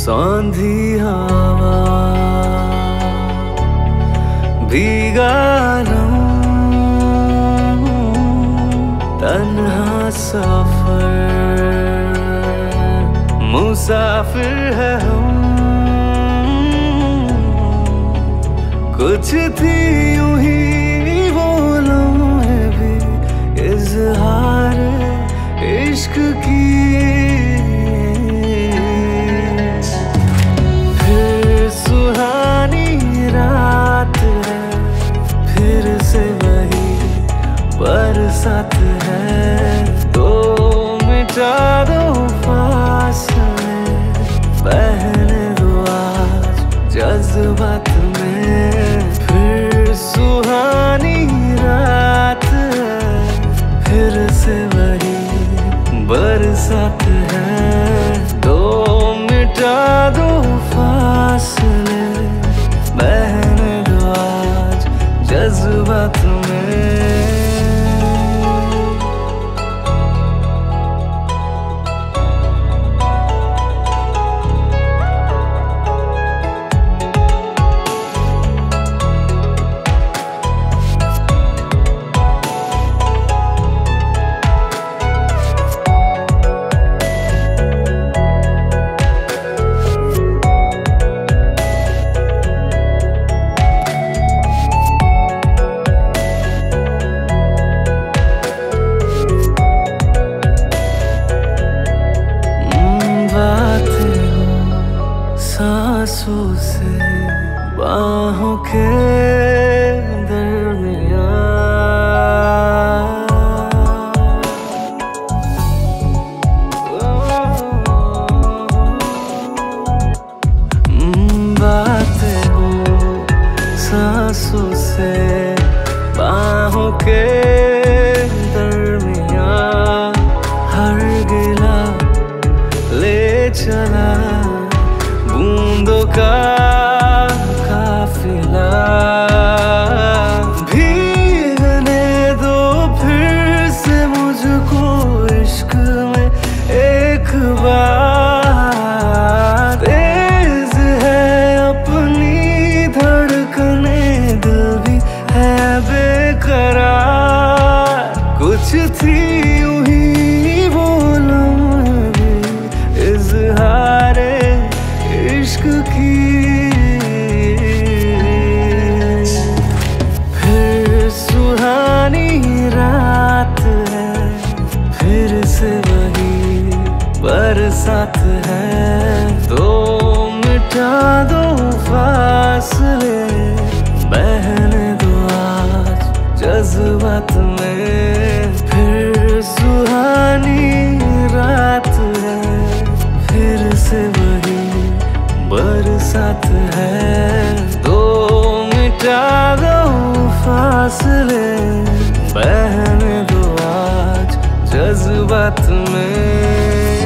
सांधी हवा भीगा तन्हा सफर मुसाफिर है हम कुछ थी यूं ही बोलूं है भी इजहार इश्क की बरसात है तो मिटा दो फासले बहने दो आज जज्बात में। फिर सुहानी रात है फिर से वही बरसात है तो मिटा दो फासले बहने दो आज जज्बात में। सांसों से बाहों के दरमियां बातें हो सांसों से बाहों के दरमियां हर गिला ले चला बूंदों का काफिला भीगने दो फिर से मुझको इश्क में एक बार। तेज है अपनी धड़कने दिल भी है बेकरार कुछ थी यूं ही बोलूं इजहारे इश्क की। फिर सुहानी रात है फिर से वही बरसात है तो मिटा दो फासले बहने दो आज जज्बात में। फिर सुहानी रात है फिर से वही बरसात है तो मिटा दो फासले बहने दो आज जज्बात में।